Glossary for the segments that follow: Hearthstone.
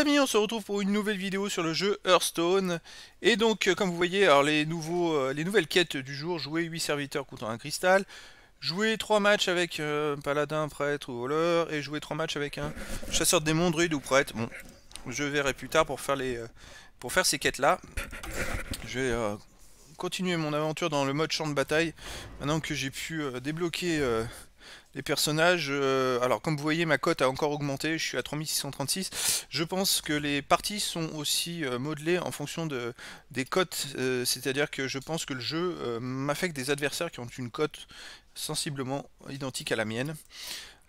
amis, on se retrouve pour une nouvelle vidéo sur le jeu Hearthstone. Et donc comme vous voyez, alors les nouvelles quêtes du jour: jouer 8 serviteurs coûtant un cristal, jouer 3 matchs avec paladin, prêtre ou voleur, et jouer 3 matchs avec un chasseur de démons, druide ou prêtre. Bon, je verrai plus tard pour faire ces quêtes là. Je vais continuer mon aventure dans le mode champ de bataille maintenant que j'ai pu débloquer les personnages. Alors comme vous voyez, ma cote a encore augmenté, je suis à 3636. Je pense que les parties sont aussi modelées en fonction des cotes, c'est-à-dire que je pense que le jeu m'affecte des adversaires qui ont une cote sensiblement identique à la mienne.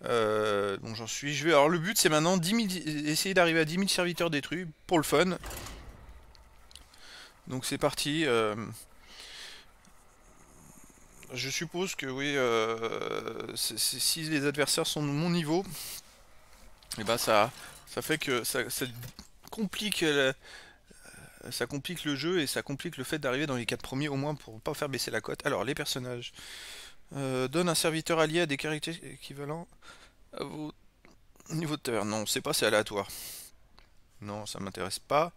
Donc j'en suis... Alors le but c'est maintenant 10 000, essayer d'arriver à 10 000 serviteurs détruits pour le fun. Donc c'est parti. Je suppose que oui, si les adversaires sont de mon niveau, et ben ça fait que ça complique le jeu, et ça complique le fait d'arriver dans les 4 premiers au moins pour pas faire baisser la cote. Alors les personnages donnent un serviteur allié à des caractéristiques équivalents à vos niveaux de terre. Non, c'est pas, c'est aléatoire. Non, ça m'intéresse pas.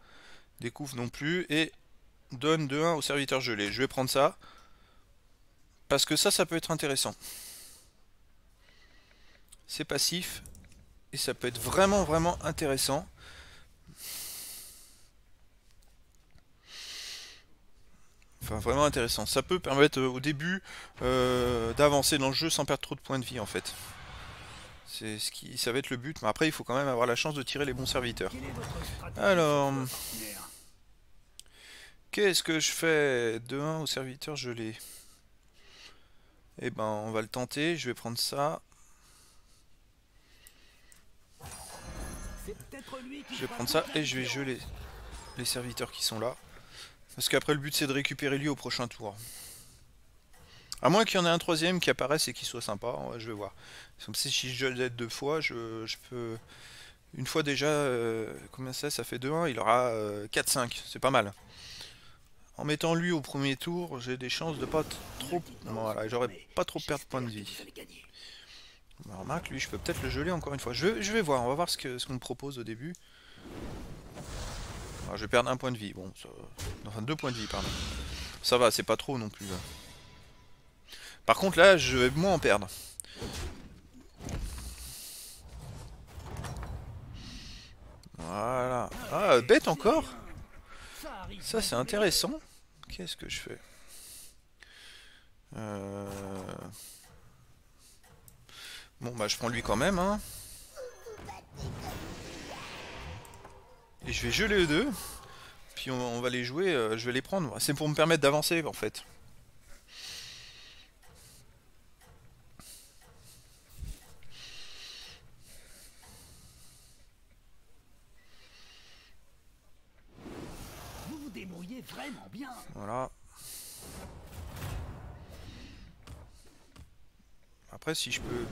Découvre non plus, et donne 2-1 au serviteur gelé. Je vais prendre ça. Parce que ça peut être intéressant. C'est passif. Et ça peut être vraiment, vraiment intéressant. Enfin, vraiment intéressant. Ça peut permettre au début d'avancer dans le jeu sans perdre trop de points de vie, en fait. C'est ce qui... Ça va être le but. Mais après, il faut quand même avoir la chance de tirer les bons serviteurs. Alors... Qu'est-ce que je fais? 2-1 au serviteur gelé. Et ben on va le tenter, je vais prendre ça. Je vais prendre ça et je vais geler les serviteurs qui sont là. Parce qu'après le but c'est de récupérer lui au prochain tour. À moins qu'il y en ait un troisième qui apparaisse et qui soit sympa, je vais voir. Comme si je gèle 2 fois, je peux... Une fois déjà, combien ça? Ça fait 2-1, il aura 4-5, c'est pas mal. En mettant lui au premier tour, j'ai des chances de pas trop... Voilà, j'aurais pas trop perdre de points de vie. On remarque, lui, je peux peut-être le geler encore une fois. Je vais voir, on va voir ce qu'on me propose au début. Alors, je vais perdre 1 point de vie, bon, ça... enfin 2 points de vie, pardon. Ça va, c'est pas trop non plus. Par contre, là, je vais moins en perdre. Voilà. Ah, bête encore? Ça c'est intéressant. Qu'est-ce que je fais? Bon bah je prends lui quand même, hein. Et je vais geler les 2. Puis on va les jouer, je vais les prendre. C'est pour me permettre d'avancer en fait. Vraiment bien. Voilà. Après si je peux...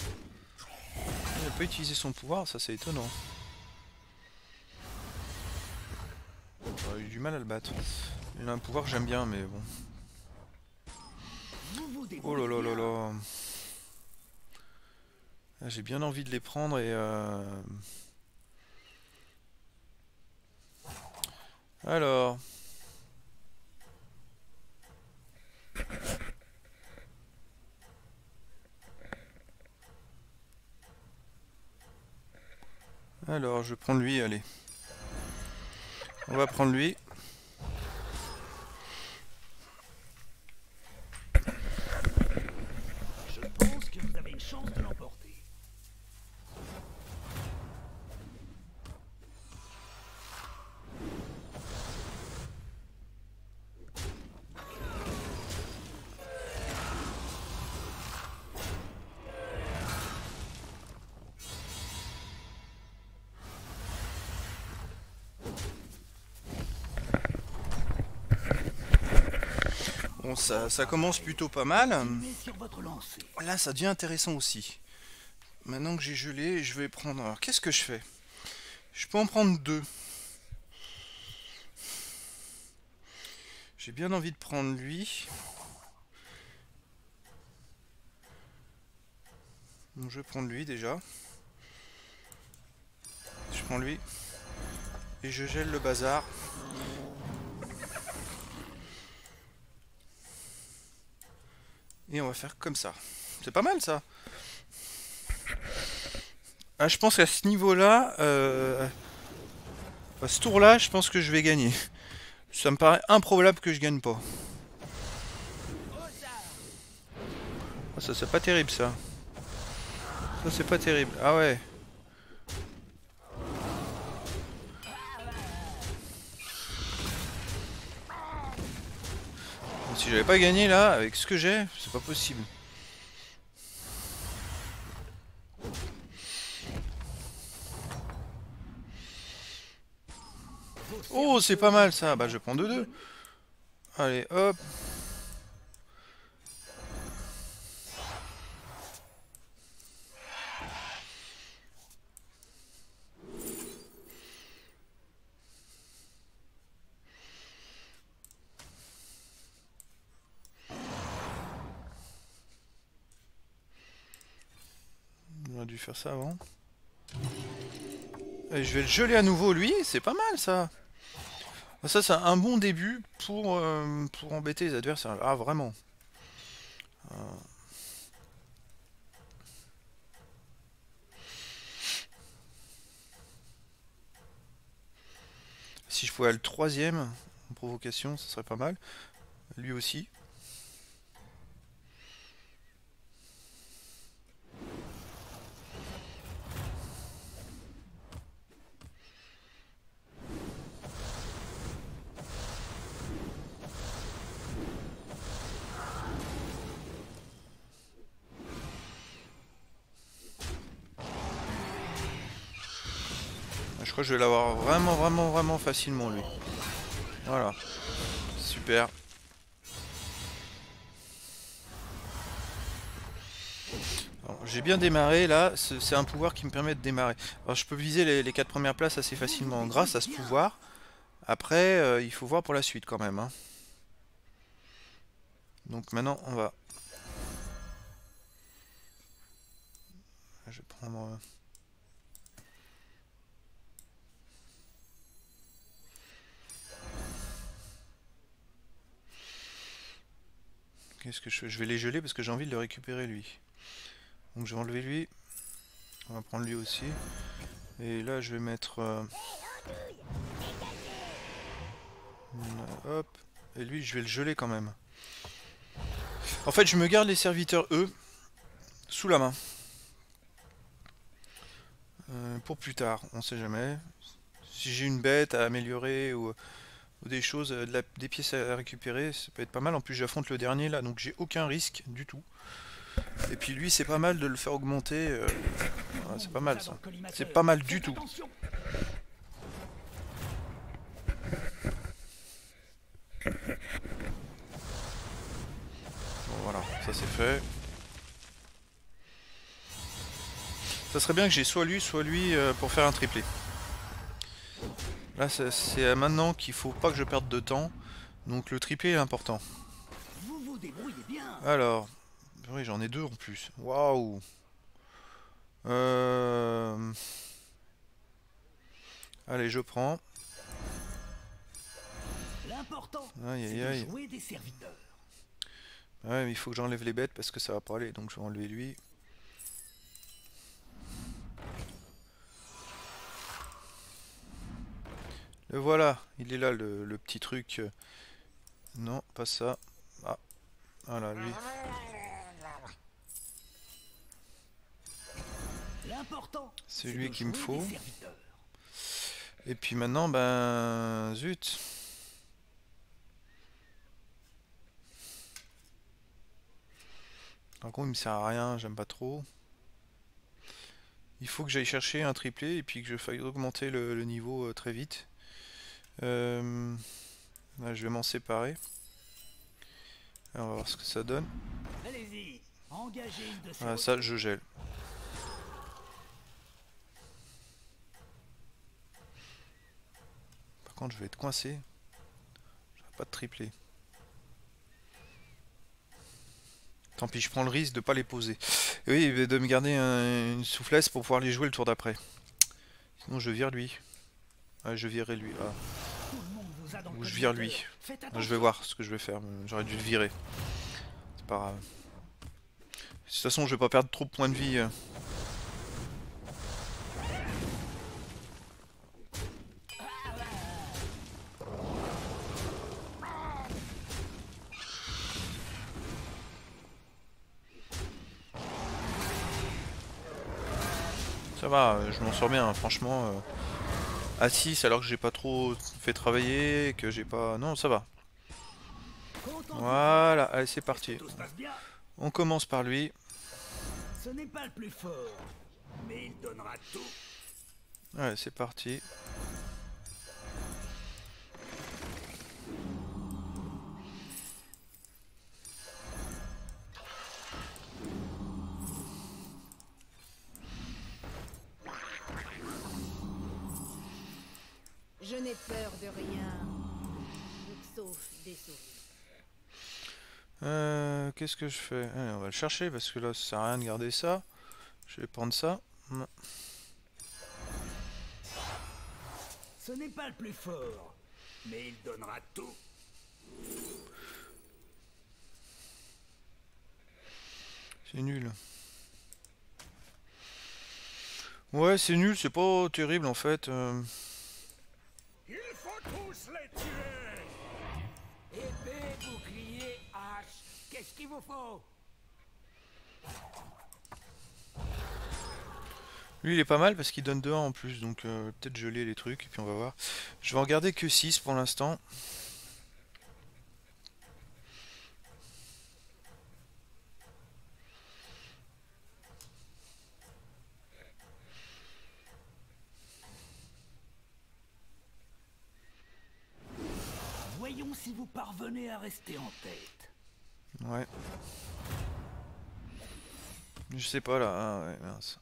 Il n'a pas utilisé son pouvoir, ça c'est étonnant. J'aurais eu du mal à le battre. Il a un pouvoir que j'aime bien mais bon. Oh là là là là. Là j'ai bien envie de les prendre et... Alors... Alors, je vais prendre lui, allez. On va prendre lui. Je pense que vous avez une chance de l'emporter. Bon, ça commence plutôt pas mal. Là, ça devient intéressant aussi. Maintenant que j'ai gelé, je vais prendre... Alors, qu'est-ce que je fais? Je peux en prendre 2. J'ai bien envie de prendre lui. Bon, je vais prendre lui déjà. prends lui. Et je gèle le bazar. Et on va faire comme ça. C'est pas mal ça. Ah, je pense qu'à ce niveau-là, à ce tour-là, je pense que je vais gagner. Ça me paraît improbable que je gagne pas. Oh, ça c'est pas terrible ça. Ça c'est pas terrible. Ah ouais. Si j'avais pas gagné là, avec ce que j'ai, c'est pas possible. Oh, c'est pas mal ça. Bah, je prends 2-2. Allez, hop. J'aurais dû faire ça avant. Et je vais le geler à nouveau, lui. C'est pas mal ça. Ça c'est un bon début pour embêter les adversaires. Ah vraiment. Si je pouvais aller le troisième en provocation, ça serait pas mal. Lui aussi. Je crois que je vais l'avoir vraiment facilement lui. Voilà. Super. J'ai bien démarré là. C'est un pouvoir qui me permet de démarrer. Alors, je peux viser les 4 premières places assez facilement grâce à ce pouvoir. Après, il faut voir pour la suite quand même. Hein. Donc maintenant, on va... Je vais prendre... Qu'est-ce que je fais? Je vais les geler parce que j'ai envie de le récupérer lui. Donc je vais enlever lui. On va prendre lui aussi. Et là je vais mettre... Hop. Et lui je vais le geler quand même. En fait je me garde les serviteurs E sous la main. Pour plus tard, on sait jamais. Si j'ai une bête à améliorer ou... des choses, des pièces à récupérer, ça peut être pas mal. En plus j'affronte le dernier là, donc j'ai aucun risque du tout. Et puis lui c'est pas mal de le faire augmenter, ouais, c'est pas mal ça, c'est pas mal du tout. Bon, voilà, ça c'est fait. Ça serait bien que j'ai soit lui pour faire un triplé. Là c'est maintenant qu'il faut pas que je perde de temps, donc le triplé est important. Alors, oui j'en ai 2 en plus, waouh. Allez je prends. Aïe aïe aïe. Ouais mais il faut que j'enlève les bêtes parce que ça va pas aller, donc je vais enlever lui. Le voilà, il est là le petit truc. Non, pas ça. Ah, voilà lui. C'est lui qu'il me faut. Et puis maintenant, ben zut. Par contre, il me sert à rien, j'aime pas trop. Il faut que j'aille chercher un triplé et puis que je faille augmenter le niveau très vite. Là, je vais m'en séparer. Alors, on va voir ce que ça donne. Voilà, ça je gèle. Par contre je vais être coincé. J'aurai pas de triplé. Tant pis, je prends le risque de pas les poser. Et oui, de me garder une souplesse pour pouvoir les jouer le tour d'après. Sinon je vire lui. Ah, je virerai lui. Ah. Ou je vire lui. Non, je vais voir ce que je vais faire. J'aurais dû le virer. C'est pas grave. De toute façon, je vais pas perdre trop de points de vie. Ça va, je m'en sors bien, franchement. À 6, alors que j'ai pas trop fait travailler, que j'ai pas... Non, ça va. Voilà, allez, c'est parti. On commence par lui. Ce n'est pas le plus fort, mais il donnera tout. Allez, c'est parti. Je n'ai peur de rien, sauf des souris. Qu'est-ce que je fais? Allez, on va le chercher parce que là ça sert à rien de garder ça. Je vais prendre ça. Ce n'est pas le plus fort, mais il donnera tout. C'est nul. Ouais, c'est nul, c'est pas terrible en fait. Il faut tous les tuer. Épée, bouclier, hache. Qu'est-ce qu'il vous faut? Lui il est pas mal parce qu'il donne 2-1 en plus, donc peut-être geler les trucs et puis on va voir. Je vais en garder que 6 pour l'instant. Voyons si vous parvenez à rester en tête. Ouais. Je sais pas là. Ah, ouais, mince.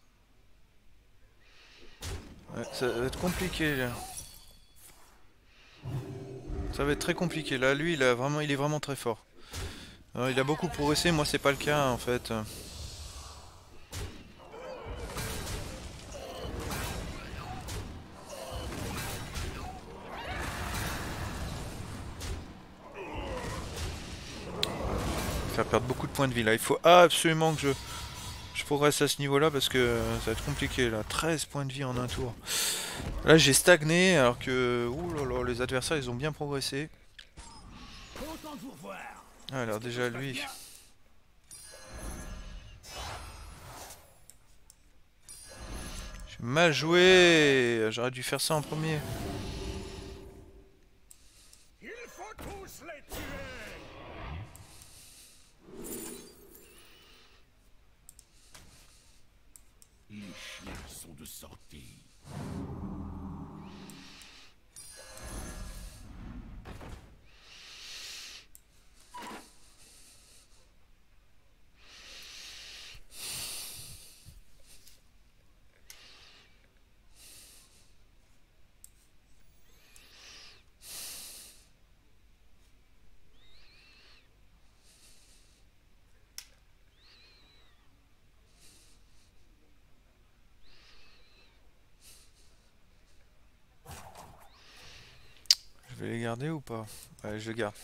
Ouais, ça va être compliqué là. Ça va être très compliqué. Là, lui, il est vraiment très fort. Alors, il a beaucoup progressé. Moi, c'est pas le cas en fait. Faire perdre beaucoup de points de vie là, il faut absolument que je progresse à ce niveau là parce que ça va être compliqué là. 13 points de vie en un tour, là j'ai stagné alors que oulala, les adversaires ils ont bien progressé. Alors déjà lui, j'ai mal joué, j'aurais dû faire ça en premier. Je vais les garder ou pas? Ouais, je les garde.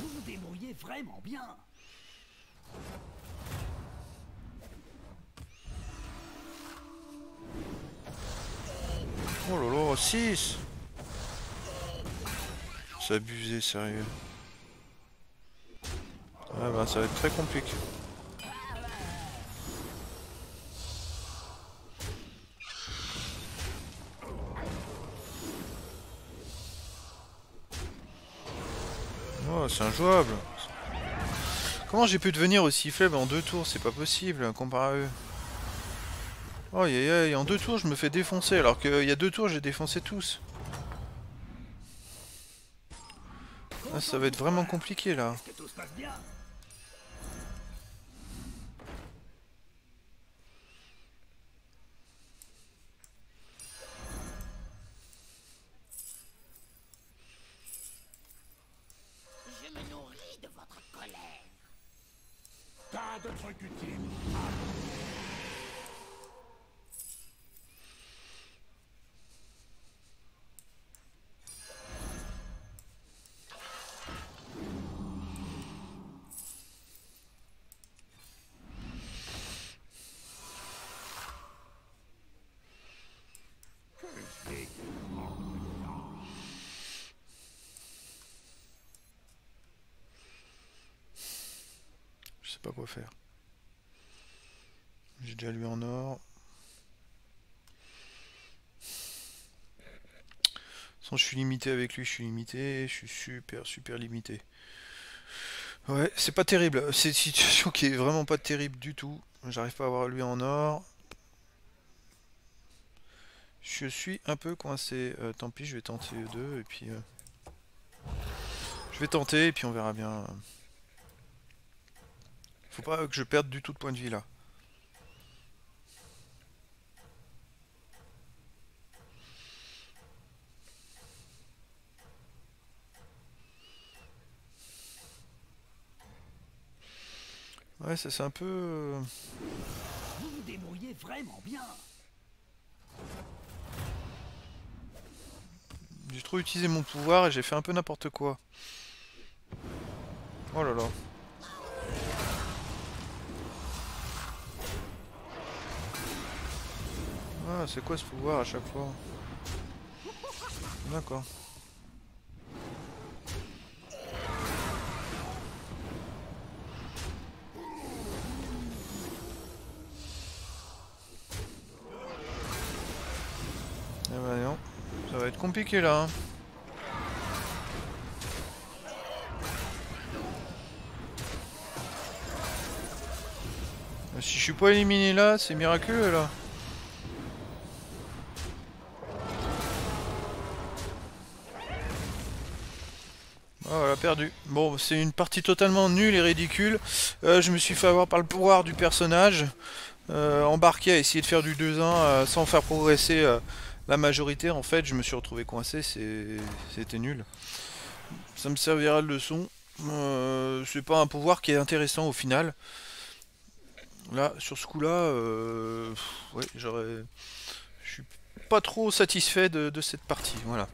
Vous vous débrouillez vraiment bien. Oh lolo, 6. C'est abusé, sérieux. Ah bah ça va être très compliqué. Oh, c'est injouable. Comment j'ai pu devenir aussi faible en 2 tours? C'est pas possible, comparé à eux. Oh, et en 2 tours, je me fais défoncer, alors qu'il y a 2 tours, j'ai défoncé tous. Ah, ça va être vraiment compliqué, là. Pas de truc utile. Pas quoi faire. J'ai déjà lui en or. Sans, je suis limité avec lui, je suis super limité. Ouais, c'est pas terrible. C'est une situation qui est vraiment pas terrible du tout. J'arrive pas à avoir lui en or. Je suis un peu coincé. Tant pis, je vais tenter eux deux et puis je vais tenter et puis on verra bien. Faut pas que je perde du tout de point de vie là. Ouais, ça c'est un peu... Vous vous débrouillez vraiment bien. J'ai trop utilisé mon pouvoir et j'ai fait un peu n'importe quoi. Oh là là. Ah, c'est quoi ce pouvoir à chaque fois? D'accord. Eh ben non, ça va être compliqué là. Hein. Si je suis pas éliminé là, c'est miraculeux là. Perdu. Bon, c'est une partie totalement nulle et ridicule. Je me suis fait avoir par le pouvoir du personnage, embarqué à essayer de faire du 2-1 sans faire progresser la majorité. En fait, je me suis retrouvé coincé, c'était nul. Ça me servira de leçon. C'est pas un pouvoir qui est intéressant au final. Là, sur ce coup-là, ouais, je suis pas trop satisfait de cette partie. Voilà.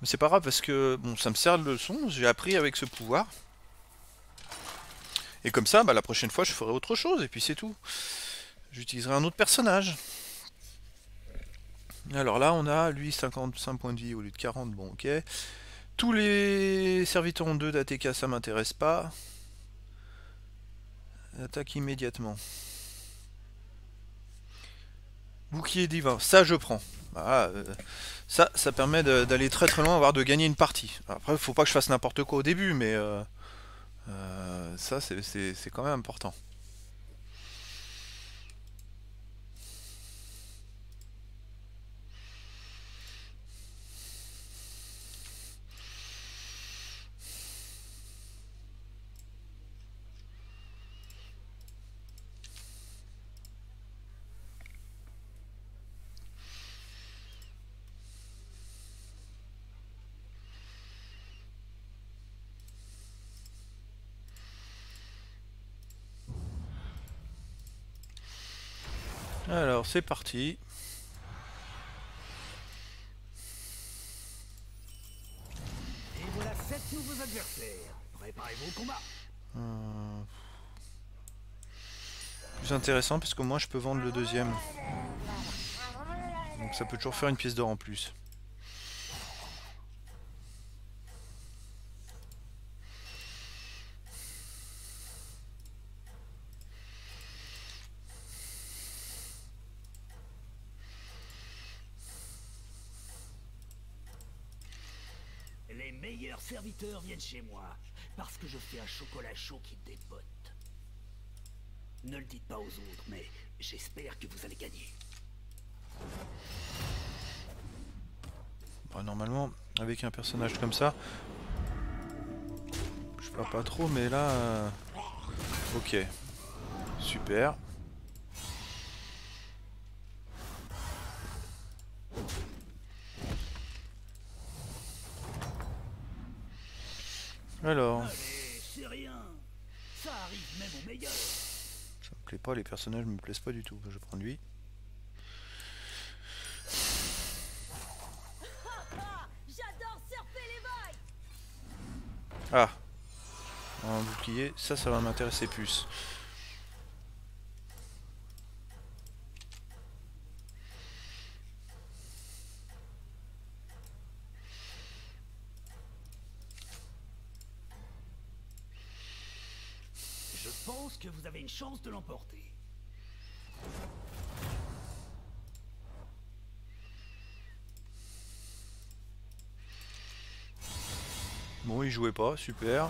Mais c'est pas grave parce que bon, ça me sert de leçon, j'ai appris avec ce pouvoir. Et comme ça, bah, la prochaine fois je ferai autre chose et puis c'est tout. J'utiliserai un autre personnage. Alors là on a lui 55 points de vie au lieu de 40, bon ok. Tous les serviteurs en 2 d'ATK ça m'intéresse pas. Attaque immédiatement. Bouclier divin, ça je prends. Ah, ça permet d'aller très loin, voire de gagner une partie. Après, faut pas que je fasse n'importe quoi au début, mais ça, c'est quand même important. Alors c'est parti. Et voilà 7 nouveaux adversaires. Préparez-vous au combat. Plus intéressant parce que moi je peux vendre le deuxième. Donc ça peut toujours faire une pièce d'or en plus. Serviteurs viennent chez moi parce que je fais un chocolat chaud qui dépote. Ne le dites pas aux autres, mais j'espère que vous allez gagner. Bah, normalement, avec un personnage comme ça, je parle pas trop, mais là, ok, super. Alors. Allez, rien. Ça arrive même au meilleur. Ça me plaît pas, les personnages me plaisent pas du tout. Je prends lui. J'adore surfer les boys. Ah. Un bouclier, ça va m'intéresser plus. Je pense que vous avez une chance de l'emporter. Bon, il jouait pas, super.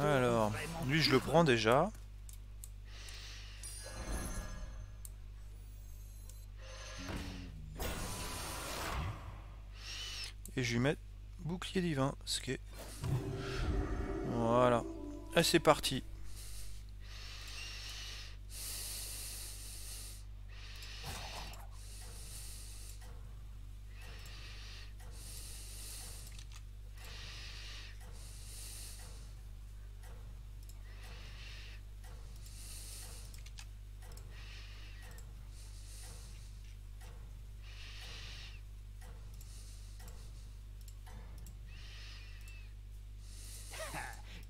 Alors, lui je le prends déjà. Et je lui mets bouclier divin, ce qui est... Voilà. Et c'est parti.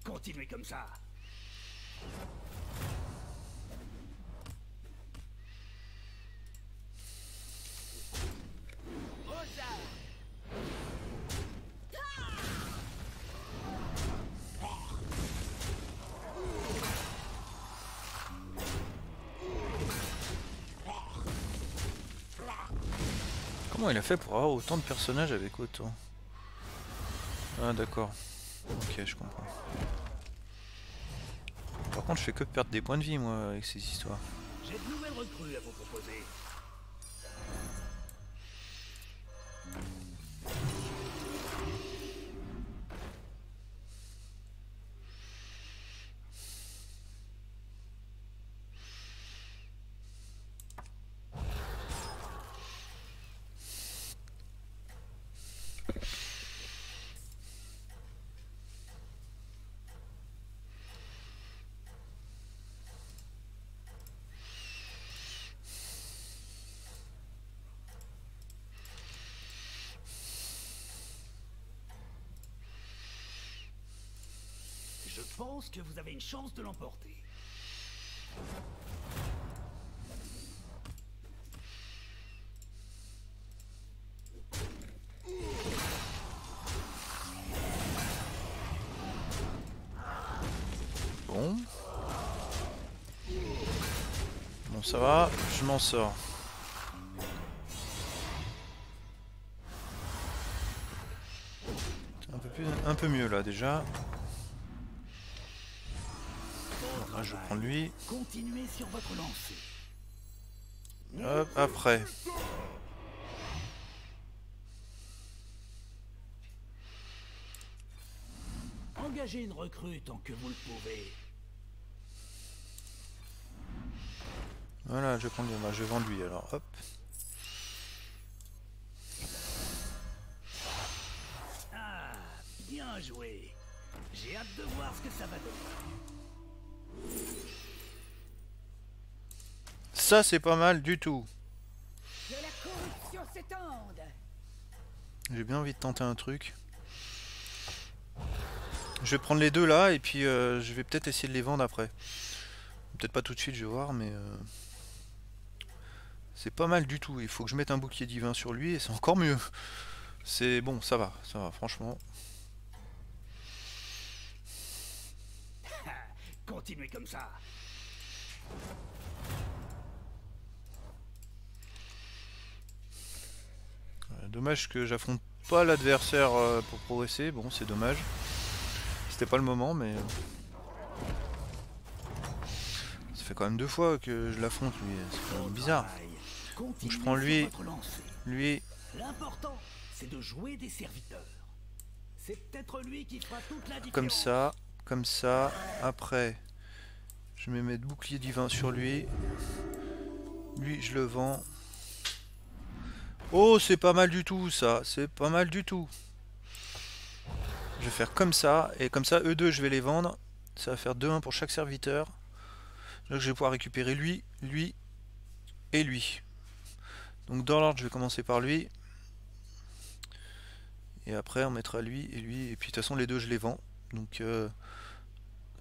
Continuez comme ça. Comment il a fait pour avoir autant de personnages avec autant? Ah d'accord. Ok, je comprends. Par contre, je fais que perdre des points de vie, moi, avec ces histoires. J'ai de nouvelles recrues à vous proposer. Je pense que vous avez une chance de l'emporter. Bon. Bon, ça va, je m'en sors. Un peu mieux là déjà. Je prends lui. Continuez sur votre lancée. Hop, après. Engagez une recrue tant que vous le pouvez. Voilà, je prends lui. Je vends lui alors. Hop. Ah, bien joué. J'ai hâte de voir ce que ça va donner. Ça c'est pas mal du tout. J'ai bien envie de tenter un truc. Je vais prendre les deux là et puis je vais peut-être essayer de les vendre après. Peut-être pas tout de suite, je vais voir, mais c'est pas mal du tout. Il faut que je mette un bouclier divin sur lui et c'est encore mieux. C'est bon, ça va franchement. Continuez comme ça. Dommage que j'affronte pas l'adversaire pour progresser. Bon, c'est dommage. C'était pas le moment, mais... Ça fait quand même deux fois que je l'affronte, lui. C'est quand même bizarre. Donc je prends lui. Lui. L'important, c'est de jouer des serviteurs. C'est peut-être lui qui fera toute la différence. Comme ça. Comme ça, après je vais mettre bouclier divin sur lui, je le vends, Oh, c'est pas mal du tout, ça. C'est pas mal du tout. Je vais faire comme ça. Et comme ça, eux deux, je vais les vendre. Ça va faire 2-1 pour chaque serviteur. Donc, je vais pouvoir récupérer lui, lui et lui. Donc, dans l'ordre, je vais commencer par lui. Et après, on mettra lui et lui. Et puis, de toute façon, les deux, je les vends. Donc,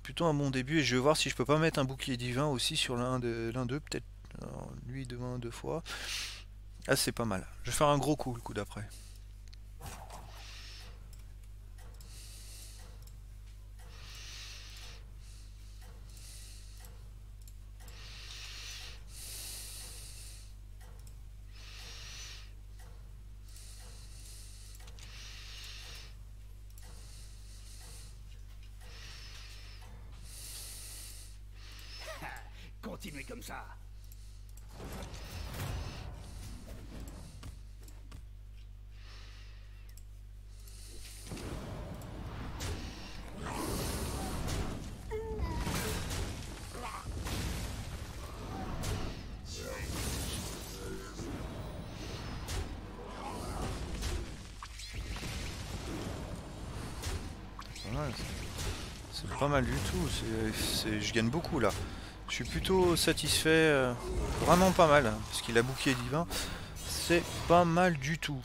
plutôt un bon début. Et je vais voir si je peux pas mettre un bouclier divin aussi sur l'un d'eux. Peut-être lui, demain, 2 fois. Ah, c'est pas mal. Je vais faire un gros coup le coup d'après. Continuez comme ça. C'est pas mal du tout, je gagne beaucoup là. Je suis plutôt satisfait, vraiment pas mal, hein, parce qu'il a bouclier divin, c'est pas mal du tout.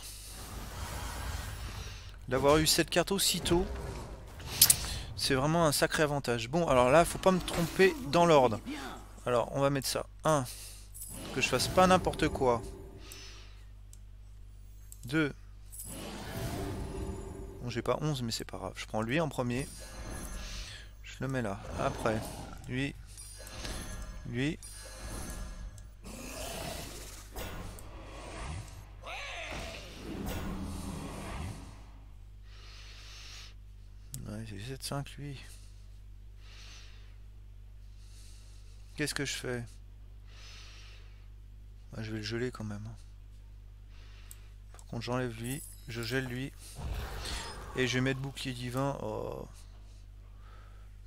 D'avoir eu cette carte aussitôt, c'est vraiment un sacré avantage. Bon, alors là, faut pas me tromper dans l'ordre. Alors, on va mettre ça. 1. Que je fasse pas n'importe quoi. 2. Bon, j'ai pas 11, mais c'est pas grave. Je prends lui en premier. Je le mets là. Après, lui... Lui. Ouais, c'est 7-5 lui. Qu'est-ce que je fais? Bah, je vais le geler quand même. Par contre j'enlève lui, je gèle lui. Et je vais mettre bouclier divin. Oh.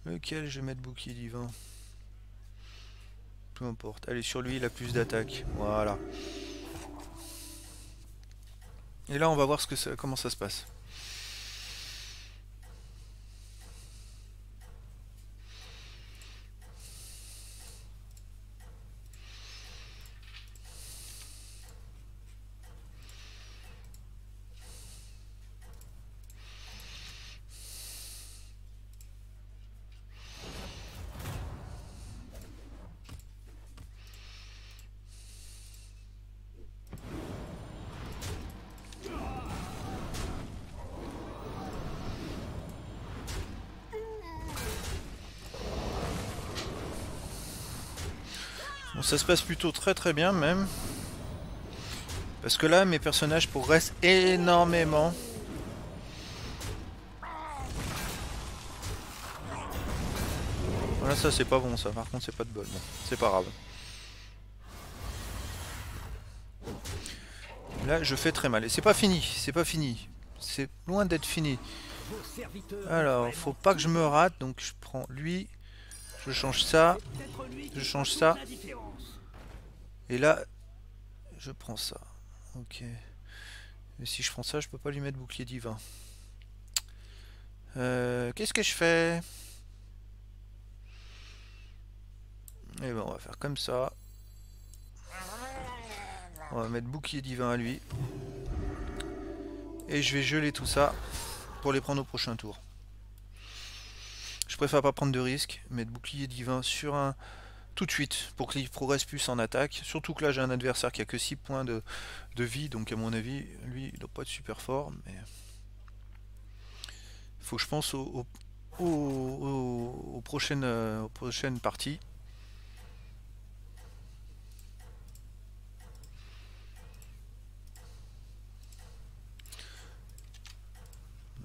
Lequel je vais mettre bouclier divin? Peu importe. Allez, sur lui, il a plus d'attaque. Voilà. Et là, on va voir ce que ça, comment ça se passe. Bon, ça se passe plutôt très bien même. Parce que là, mes personnages progressent énormément. Voilà, ça c'est pas bon ça. Par contre, c'est pas de bol. Bon, c'est pas grave. Là, je fais très mal. Et c'est pas fini. C'est pas fini. C'est loin d'être fini. Alors, faut pas que je me rate. Donc, je prends lui... Je change ça, je change ça, et là, je prends ça, ok, mais si je prends ça, je peux pas lui mettre bouclier divin. Qu'est-ce que je fais? Et ben on va faire comme ça, on va mettre bouclier divin à lui, et je vais geler tout ça pour les prendre au prochain tour. Je préfère pas prendre de risques, mettre bouclier divin sur un tout de suite pour qu'il progresse plus en attaque. Surtout que là j'ai un adversaire qui a que 6 points de vie, donc à mon avis, lui il doit pas être super fort, mais il faut que je pense aux prochaines parties.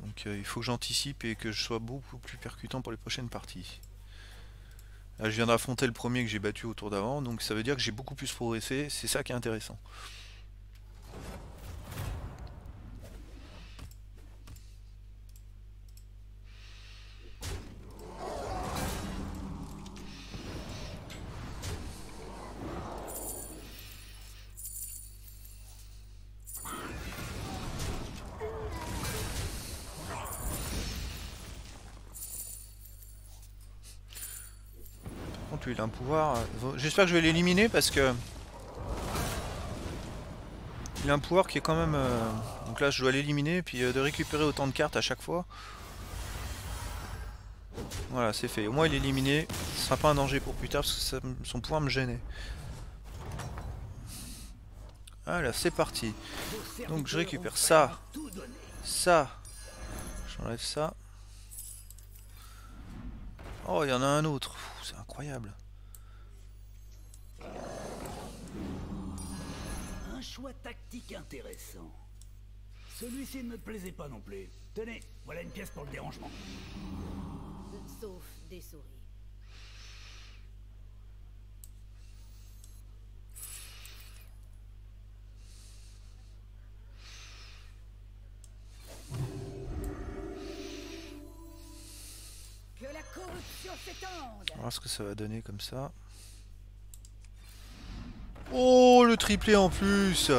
Donc il faut que j'anticipe et que je sois beaucoup plus percutant pour les prochaines parties. Là je viens d'affronter le premier que j'ai battu au tour d'avant, donc ça veut dire que j'ai beaucoup plus progressé, c'est ça qui est intéressant. plus, il a un pouvoir. J'espère que je vais l'éliminer parce que... il a un pouvoir qui est quand même... donc là je dois l'éliminer et puis de récupérer autant de cartes à chaque fois. Voilà, c'est fait. Au moins il est éliminé. Ce sera pas un danger pour plus tard parce que ça, son pouvoir me gênait. Voilà, c'est parti. Donc je récupère ça. Ça. J'enlève ça. Oh, il y en a un autre. C'est incroyable. Un choix tactique intéressant. Celui-ci ne me plaisait pas non plus. Tenez, voilà une pièce pour le dérangement. Sauf des souris. On va voir ce que ça va donner comme ça. Oh, le triplé en plus.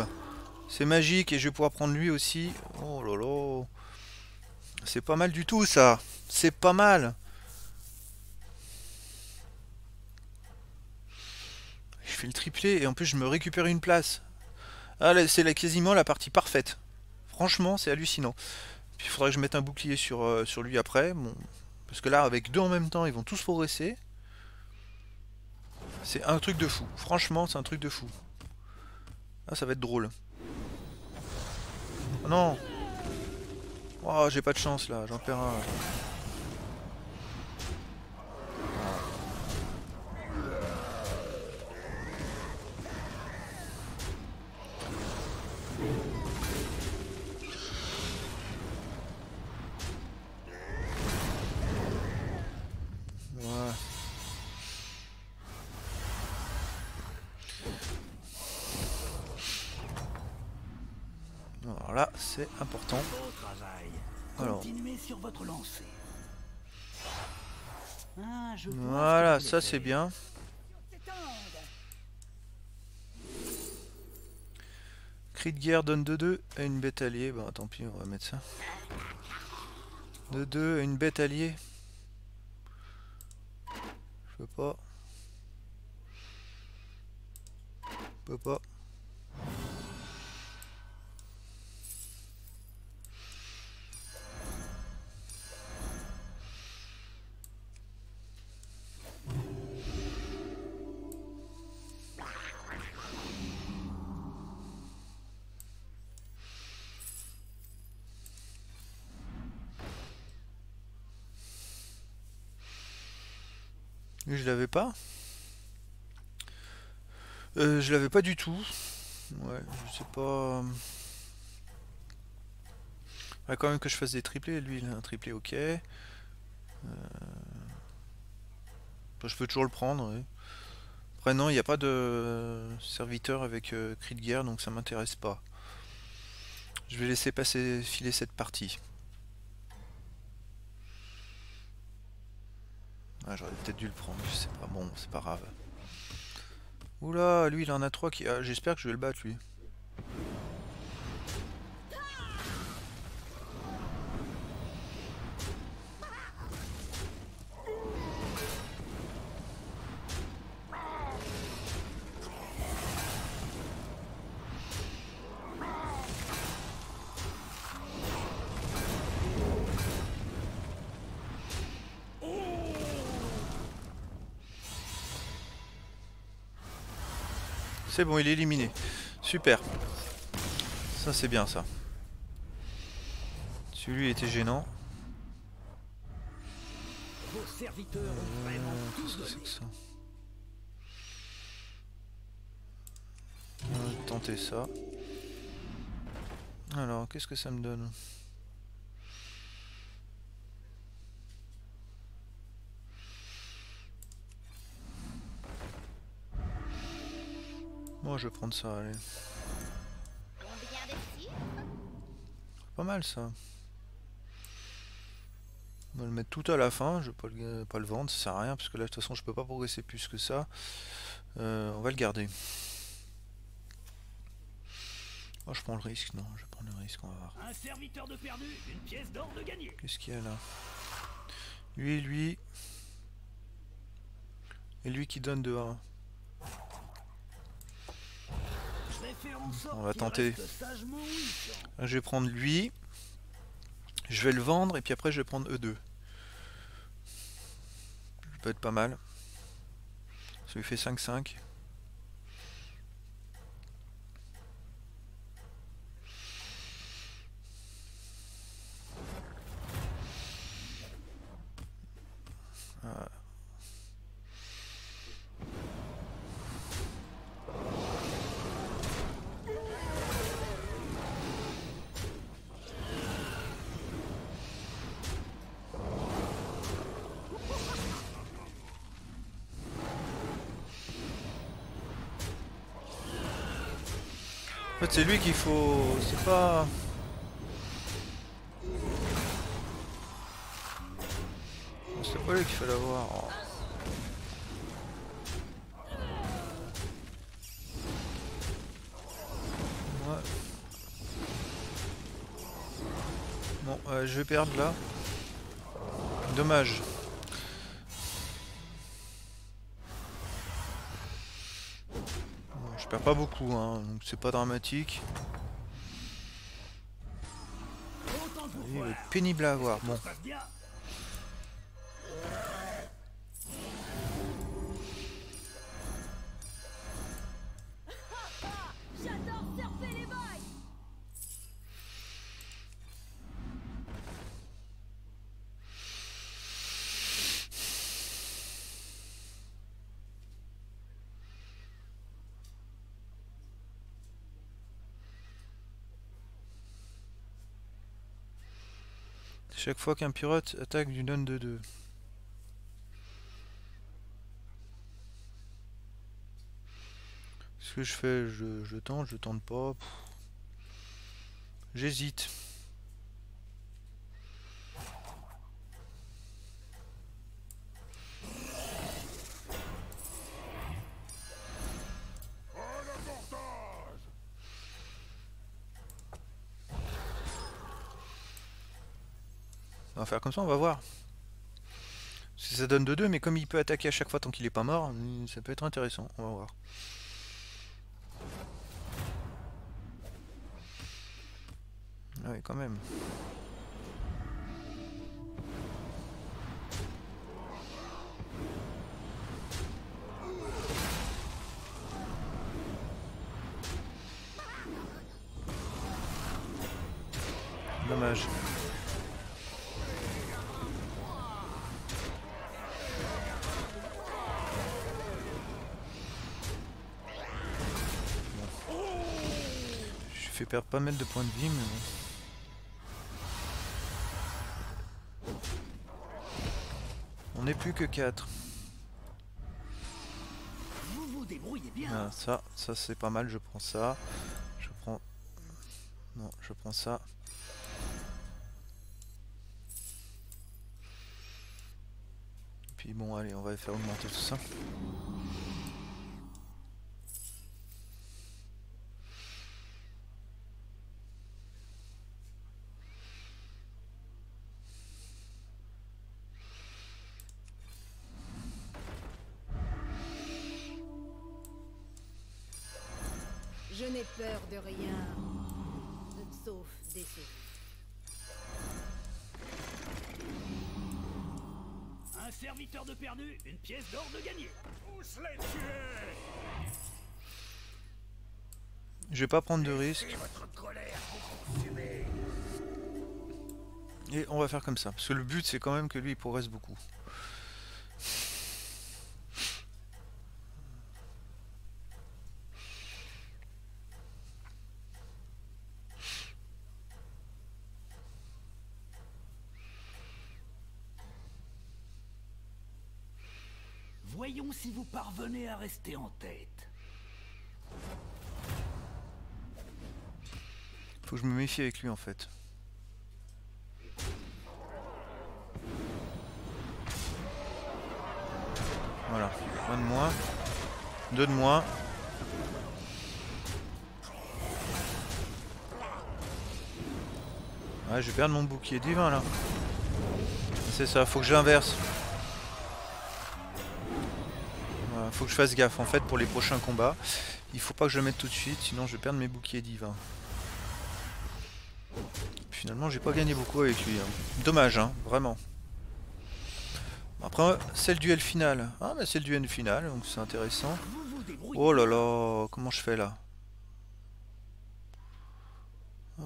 C'est magique et je vais pouvoir prendre lui aussi. Oh là là. C'est pas mal du tout ça. C'est pas mal. Je fais le triplé et en plus je me récupère une place. Ah, c'est quasiment la partie parfaite. Franchement, c'est hallucinant. Puis il faudrait que je mette un bouclier sur lui après. Bon. Parce que là, avec deux en même temps, ils vont tous progresser. C'est un truc de fou. Franchement, c'est un truc de fou. Ah, ça va être drôle. Oh non! Oh, j'ai pas de chance là, j'en perds un. Là, c'est important. Alors. Voilà, ça c'est bien. Cri de guerre donne 2-2 à une bête alliée. Bah tant pis, on va mettre ça. 2-2 à une bête alliée. Je peux pas. Je peux pas. Je l'avais pas. Je l'avais pas du tout. Ouais, je sais pas. Il faudrait quand même que je fasse des triplés. Lui, il a un triplé, ok. Je peux toujours le prendre. Oui. Après, non, il n'y a pas de serviteur avec cri de guerre, donc ça m'intéresse pas. Je vais laisser passer, filer cette partie. Ah, j'aurais peut-être dû le prendre, c'est pas bon, c'est pas grave. Oula, lui il en a 3 qui... Ah, j'espère que je vais le battre lui. C'est bon, il est éliminé. Super. Ça, c'est bien, ça. Celui-là était gênant. Qu'est-ce que c'est que ça? On va tenter ça. Alors, qu'est-ce que ça me donne? Moi je vais prendre ça, allez. Pas mal ça. On va le mettre tout à la fin, je vais pas le vendre, ça sert à rien, parce que là de toute façon je peux pas progresser plus que ça. On va le garder. Moi je prends le risque, non, je vais prendre le risque, on va voir. Qu'est-ce qu'il y a là? Lui, et lui qui donne 2-1. On va tenter. Je vais prendre lui. Je vais le vendre et puis après je vais prendre E2. Ça peut être pas mal. Ça lui fait 5-5. Voilà. En fait, c'est lui qu'il faut... C'est pas... C'est pas lui qu'il fallait avoir. Oh. Ouais. Bon, je vais perdre là. Dommage. Je perds pas beaucoup, hein, donc c'est pas dramatique. Il est pénible à avoir, bon. Chaque fois qu'un pirate attaque du donne de 2. Ce que je fais, je tente pas. J'hésite. On va faire comme ça, on va voir. Parce que ça donne 2-2, mais comme il peut attaquer à chaque fois tant qu'il est pas mort, ça peut être intéressant. On va voir. Ah oui, quand même. Dommage. Je perds pas mal de points de vie, mais on n'est plus que 4. Ah, ça c'est pas mal. Je prends ça. Je prends. Non, je prends ça. Et puis bon, allez, on va faire augmenter tout ça. Je n'ai peur de rien, sauf des souris. Un serviteur de perdu, une pièce d'or de gagné. Pousse-les tuer. Je vais pas prendre de risque. Et on va faire comme ça, parce que le but c'est quand même que lui il progresse beaucoup. Voyons si vous parvenez à rester en tête. Faut que je me méfie avec lui en fait. Voilà, un de moins, deux de moins. Ouais, je vais perdre mon bouclier divin là. C'est ça, faut que j'inverse. faut que je fasse gaffe en fait pour les prochains combats. Il faut pas que je le mette tout de suite, sinon je vais perdre mes boucliers divins. Finalement j'ai pas gagné beaucoup avec lui, hein. Dommage hein, vraiment. Après c'est le duel final. Ah mais c'est le duel final, donc c'est intéressant. Oh là là, comment je fais là?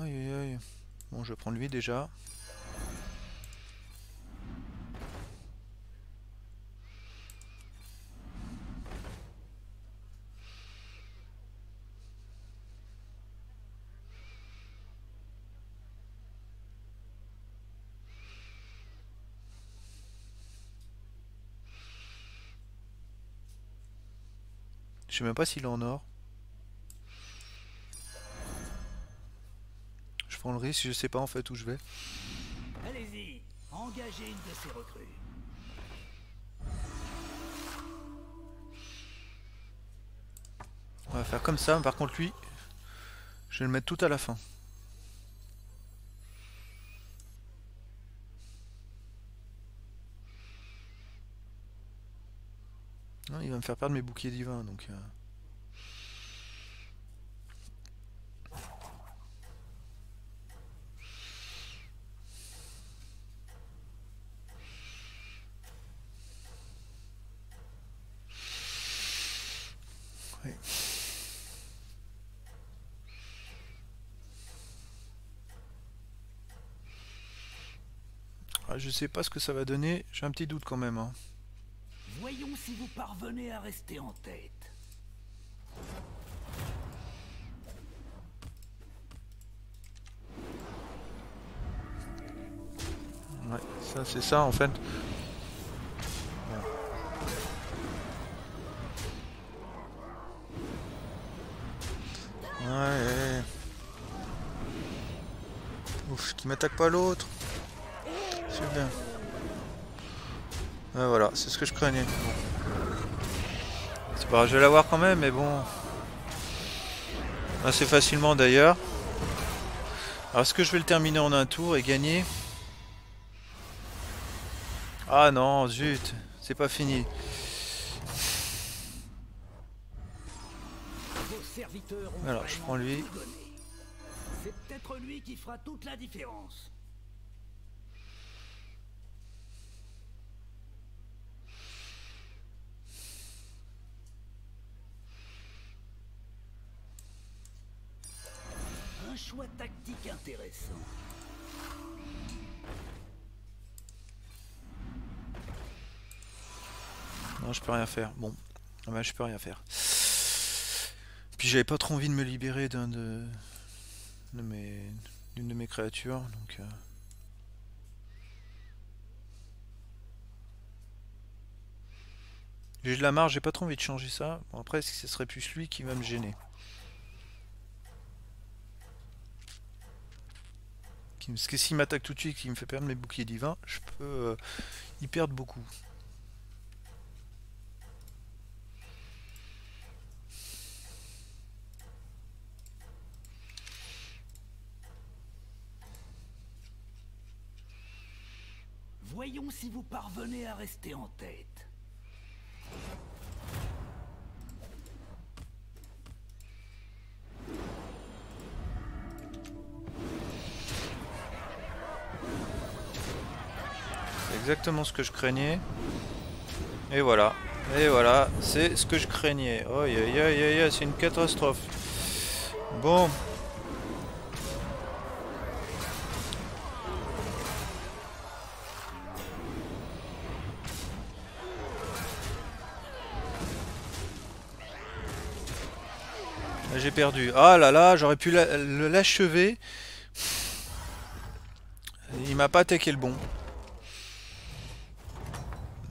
Aïe aïe aïe. Bon je vais prendre lui déjà. Je sais même pas s'il est en or. Je prends le risque, je sais pas en fait où je vais. Allez-y, engagez une de ces recrues. On va faire comme ça, par contre lui, je vais le mettre tout à la fin. Il va me faire perdre mes boucliers divins donc. Ouais. Ah, je sais pas ce que ça va donner, j'ai un petit doute quand même. Hein. Voyons si vous parvenez à rester en tête. Ouais, ça c'est ça en fait. Ouais. Ouais. Ouf, qui m'attaque pas l'autre. C'est bien. Voilà, c'est ce que je craignais. C'est pas grave, je vais l'avoir quand même, mais bon. Assez facilement d'ailleurs. Alors est-ce que je vais le terminer en un tour et gagner? Ah non, zut, c'est pas fini. Alors je prends lui. C'est peut-être lui qui fera toute la différence. Choix tactique intéressant. Non, je peux rien faire. Bon, ah ben, je peux rien faire. Puis j'avais pas trop envie de me libérer d'un d'une de mes créatures, donc. J'ai de la marge, j'ai pas trop envie de changer ça. Bon, après, ce serait plus lui qui va me gêner. Parce que s'il m'attaque tout de suite et qu'il me fait perdre mes boucliers divins, je peux y perdre beaucoup. Voyons si vous parvenez à rester en tête. Exactement ce que je craignais. Et voilà, c'est ce que je craignais. Oh, c'est une catastrophe. Bon. J'ai perdu. Ah là là, j'aurais pu l'achever. Il m'a pas attaqué le bon.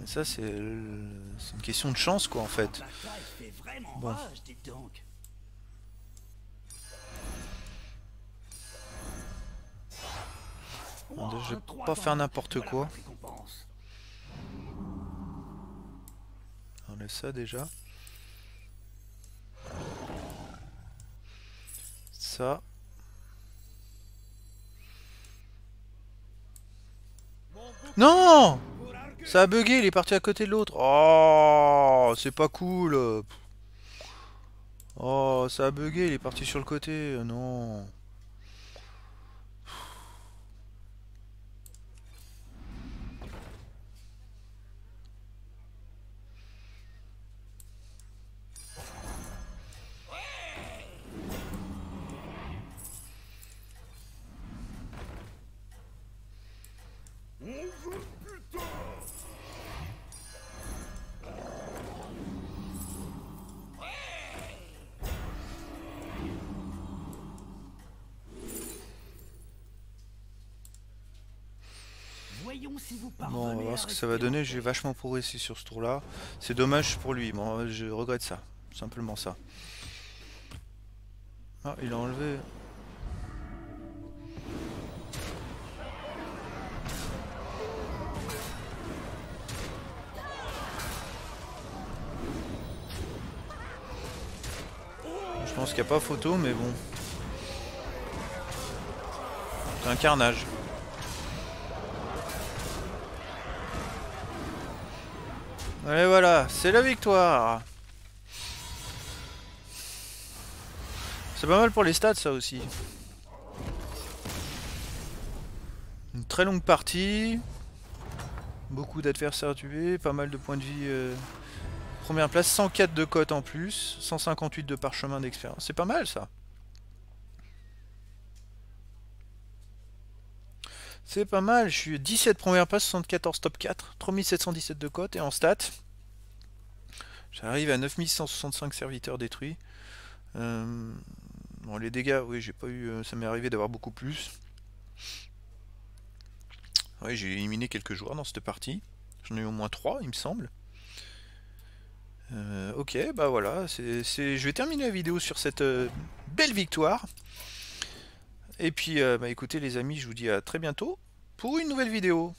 Ça c'est une question de chance quoi en fait. Bon. Je vais pas faire n'importe quoi. On enlève ça déjà. Ça. Non! Ça a bugué, il est parti à côté de l'autre. Oh, c'est pas cool. Oh, ça a bugué, il est parti sur le côté. Non. Bon, on va voir ce que ça va donner. J'ai vachement progressé sur ce tour là. C'est dommage pour lui, bon, je regrette ça. Simplement ça. Ah, il a enlevé. Je pense qu'il n'y a pas photo, mais bon. C'est un carnage. Et voilà, c'est la victoire. C'est pas mal pour les stats, ça aussi. Une très longue partie. Beaucoup d'adversaires tués, pas mal de points de vie. Première place, 104 de cote en plus, 158 de parchemin d'expérience. C'est pas mal, ça. C'est pas mal, je suis 17 première place, 74 top 4, 3717 de cote et en stats, j'arrive à 9165 serviteurs détruits. Bon, les dégâts, oui, j'ai pas eu, ça m'est arrivé d'avoir beaucoup plus. Oui, j'ai éliminé quelques joueurs dans cette partie, j'en ai eu au moins 3, il me semble. Ok, bah voilà, je vais terminer la vidéo sur cette belle victoire. Et puis, écoutez les amis, je vous dis à très bientôt pour une nouvelle vidéo.